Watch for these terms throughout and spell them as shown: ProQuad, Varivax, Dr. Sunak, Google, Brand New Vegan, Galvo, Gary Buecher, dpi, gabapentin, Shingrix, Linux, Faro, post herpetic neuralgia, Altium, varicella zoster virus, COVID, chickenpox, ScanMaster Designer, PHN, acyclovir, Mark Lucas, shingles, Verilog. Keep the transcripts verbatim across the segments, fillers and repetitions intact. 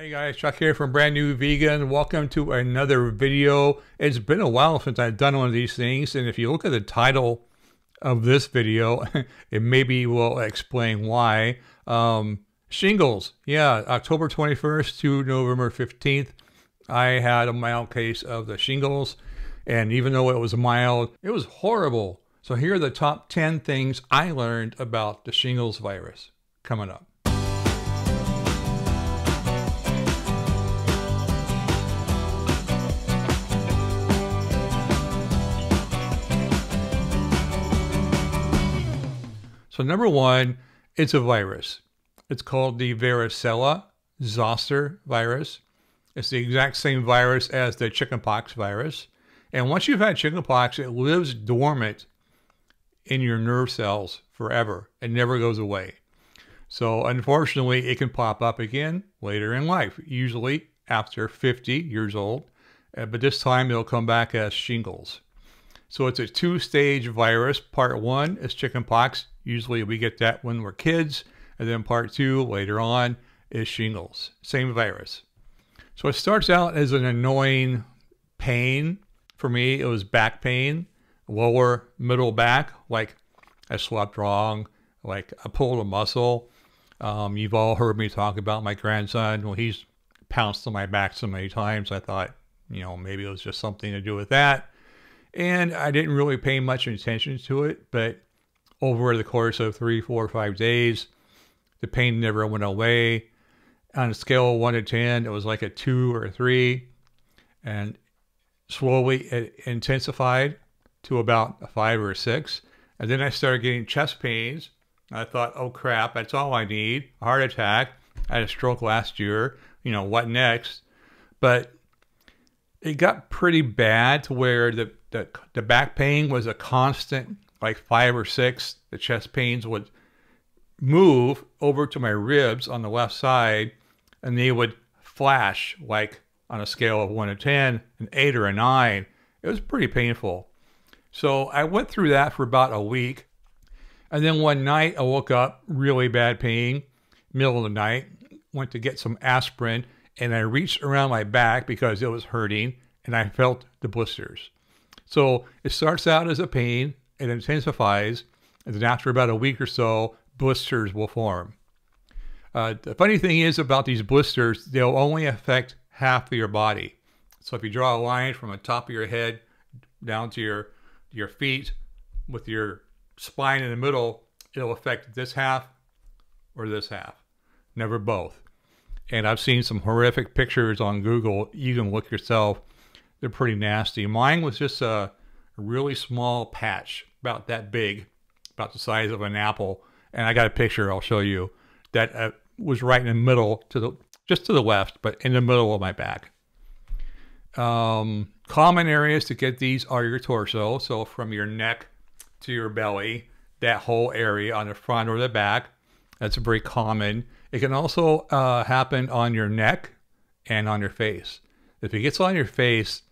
Hey guys, Chuck here from Brand New Vegan. Welcome to another video. It's been a while since I've done one of these things, and if you look at the title of this video, it maybe will explain why. Um, shingles, yeah, October twenty-first to November fifteenth, I had a mild case of the shingles, and even though it was mild, it was horrible. So here are the top ten things I learned about the shingles virus coming up. So number one, it's a virus. It's called the varicella zoster virus. It's the exact same virus as the chickenpox virus. And once you've had chickenpox, it lives dormant in your nerve cells forever. It never goes away. So unfortunately, it can pop up again later in life, usually after fifty years old. But this time it'll come back as shingles. So it's a two-stage virus. Part one is chickenpox. Usually we get that when we're kids. And then part two later on is shingles. Same virus. So it starts out as an annoying pain. For me, it was back pain, lower middle back, like I slept wrong, like I pulled a muscle. Um, you've all heard me talk about my grandson. Well, he's pounced on my back so many times. I thought, you know, maybe it was just something to do with that. And I didn't really pay much attention to it, but over the course of three, four, five days, the pain never went away. On a scale of one to ten, it was like a two or a three. And slowly it intensified to about a five or a six. And then I started getting chest pains. I thought, oh crap, that's all I need. A heart attack. I had a stroke last year. You know, what next? But it got pretty bad to where the The, the back pain was a constant, like five or six. The chest pains would move over to my ribs on the left side, and they would flash, like on a scale of one to ten, an eight or a nine. It was pretty painful. So I went through that for about a week. And then one night I woke up, really bad pain, middle of the night, went to get some aspirin, and I reached around my back because it was hurting, and I felt the blisters. So it starts out as a pain, it intensifies, and then after about a week or so, blisters will form. Uh, the funny thing is about these blisters, they'll only affect half of your body. So if you draw a line from the top of your head down to your, your feet with your spine in the middle, it'll affect this half or this half, never both. And I've seen some horrific pictures on Google. You can look yourself. They're pretty nasty. Mine was just a really small patch, about that big, about the size of an apple. And I got a picture I'll show you that uh, was right in the middle, to the just to the left, but in the middle of my back. Um, common areas to get these are your torso. So from your neck to your belly, that whole area on the front or the back, that's very common. It can also uh, happen on your neck and on your face. If it gets on your face,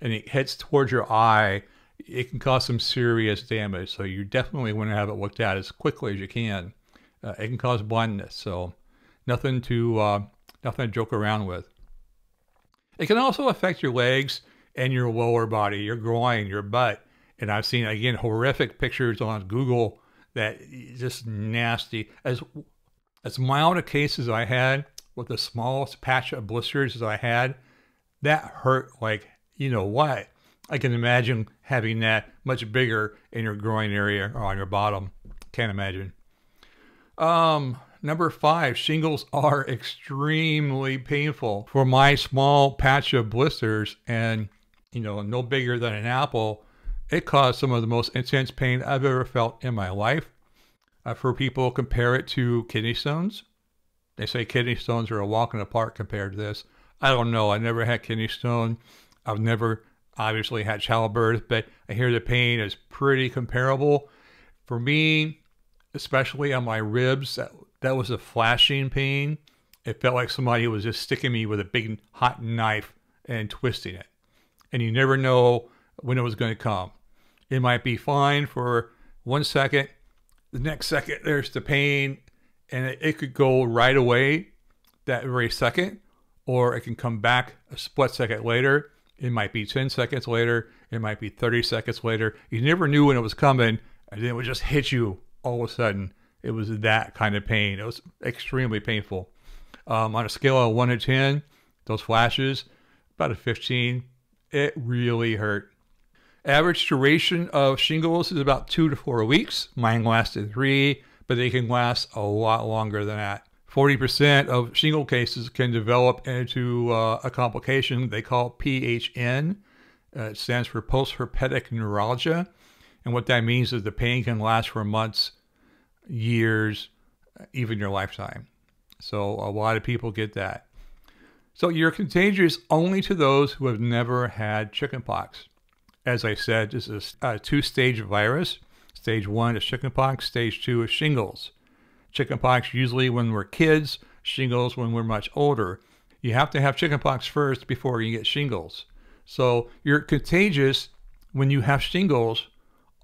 and it heads towards your eye, it can cause some serious damage. So you definitely want to have it looked at as quickly as you can. Uh, it can cause blindness. So nothing to uh, nothing to joke around with. It can also affect your legs and your lower body, your groin, your butt. And I've seen, again, horrific pictures on Google that is just nasty. As, as mild a case as I had, with the smallest patch of blisters as I had, that hurt like you know what? I can imagine having that much bigger in your groin area or on your bottom. Can't imagine. Um, number five, shingles are extremely painful. For my small patch of blisters and, you know, no bigger than an apple, it caused some of the most intense pain I've ever felt in my life. I've heard people compare it to kidney stones. They say kidney stones are a walk in the park compared to this. I don't know. I never had kidney stone. I've never obviously had childbirth, but I hear the pain is pretty comparable. For me, especially on my ribs, that, that was a flashing pain. It felt like somebody was just sticking me with a big hot knife and twisting it. And you never know when it was going to come. It might be fine for one second. The next second, there's the pain, and it, it could go right away that very second, or it can come back a split second later. It might be ten seconds later. It might be thirty seconds later. You never knew when it was coming, and then it would just hit you all of a sudden. It was that kind of pain. It was extremely painful. Um, on a scale of one to ten, those flashes, about a fifteen. It really hurt. Average duration of shingles is about two to four weeks. Mine lasted three, but they can last a lot longer than that. forty percent of shingle cases can develop into uh, a complication they call P H N. Uh, it stands for post herpetic neuralgia. And what that means is the pain can last for months, years, even your lifetime. So a lot of people get that. So you're contagious only to those who have never had chickenpox. As I said, this is a two-stage virus. Stage one is chickenpox. Stage two is shingles. Chickenpox usually when we're kids, shingles when we're much older. You have to have chickenpox first before you get shingles. So you're contagious when you have shingles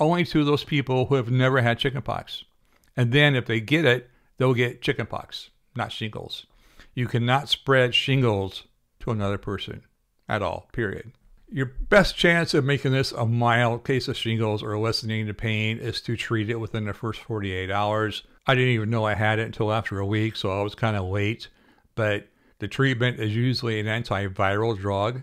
only to those people who have never had chickenpox. And then if they get it, they'll get chickenpox, not shingles. You cannot spread shingles to another person at all, period. Your best chance of making this a mild case of shingles or lessening the pain is to treat it within the first forty-eight hours. I didn't even know I had it until after a week, so I was kind of late. But the treatment is usually an antiviral drug.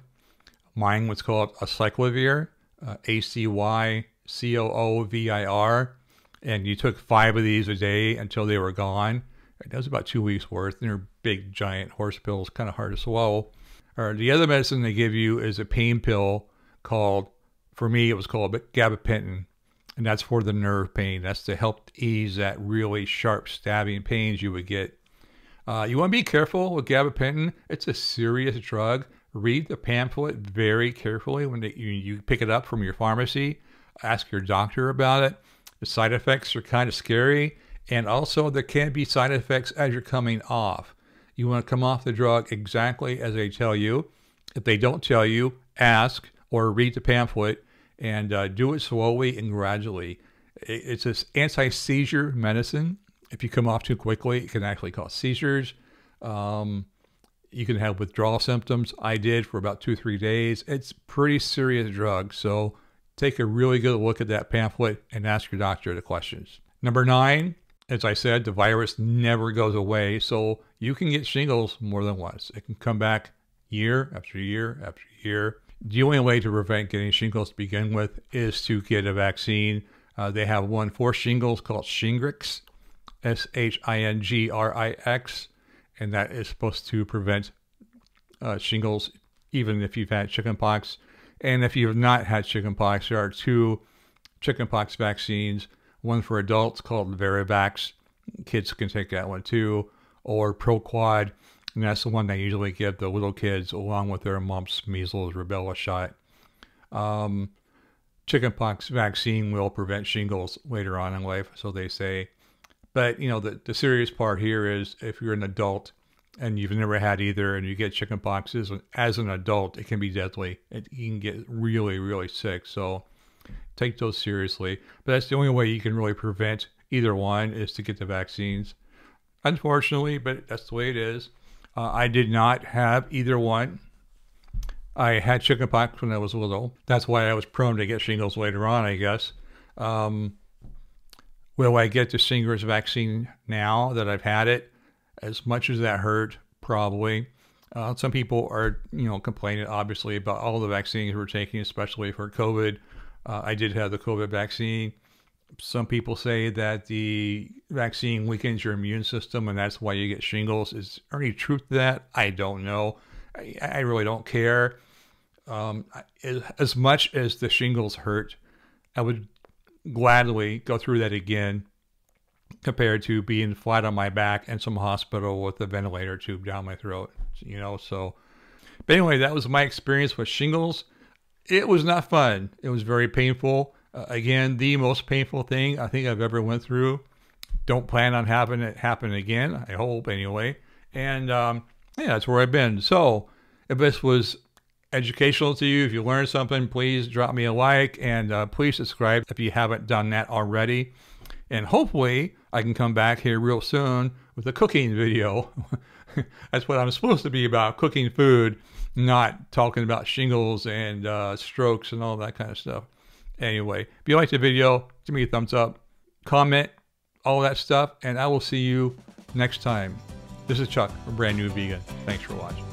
Mine was called acyclovir, uh, A C Y C O O V I R. And you took five of these a day until they were gone. That was about two weeks worth. And they're big, giant horse pills, kind of hard to swallow. Or the other medicine they give you is a pain pill called, for me, it was called gabapentin. And that's for the nerve pain. That's to help ease that really sharp stabbing pains you would get. Uh, you want to be careful with gabapentin. It's a serious drug. Read the pamphlet very carefully when they, you, you pick it up from your pharmacy. Ask your doctor about it. The side effects are kind of scary. And also there can be side effects as you're coming off. You want to come off the drug exactly as they tell you. If they don't tell you, ask or read the pamphlet and uh, do it slowly and gradually. It's this anti-seizure medicine. If you come off too quickly, it can actually cause seizures. Um, you can have withdrawal symptoms. I did for about two, three days. It's a pretty serious drug. So take a really good look at that pamphlet and ask your doctor the questions. Number nine. As I said, the virus never goes away, so you can get shingles more than once. It can come back year after year after year. The only way to prevent getting shingles to begin with is to get a vaccine. Uh, they have one for shingles called Shingrix, S H I N G R I X, and that is supposed to prevent uh, shingles even if you've had chickenpox. And if you have not had chickenpox, there are two chickenpox vaccines. One for adults called Varivax. Kids can take that one too. Or ProQuad. And that's the one they usually give the little kids along with their mumps, measles, rubella shot. Um, chickenpox vaccine will prevent shingles later on in life, so they say. But, you know, the, the serious part here is if you're an adult and you've never had either and you get chickenpox as, as an adult, it can be deadly. It, you can get really, really sick. So take those seriously, but that's the only way you can really prevent either one is to get the vaccines. Unfortunately, but that's the way it is. Uh, I did not have either one. I had chickenpox when I was little. That's why I was prone to get shingles later on, I guess. Um, will I get the Shingrix vaccine now that I've had it? As much as that hurt, probably. Uh, some people are, you know, complaining obviously about all the vaccines we're taking, especially for COVID. Uh, I did have the COVID vaccine. Some people say that the vaccine weakens your immune system and that's why you get shingles. Is there any truth to that? I don't know. I, I really don't care. Um, as much as the shingles hurt, I would gladly go through that again compared to being flat on my back in some hospital with a ventilator tube down my throat, you know, so. But anyway, that was my experience with shingles. It was not fun. It was very painful. Uh, again, the most painful thing I think I've ever went through. Don't plan on having it happen again. I hope anyway. And um, yeah, that's where I've been. So if this was educational to you, if you learned something, please drop me a like and uh, please subscribe if you haven't done that already. And hopefully I can come back here real soon with a cooking video. That's what I'm supposed to be about, cooking food, not talking about shingles and uh, strokes and all that kind of stuff. Anyway, if you liked the video, give me a thumbs up, comment, all that stuff, and I will see you next time. This is Chuck from Brand New Vegan. Thanks for watching.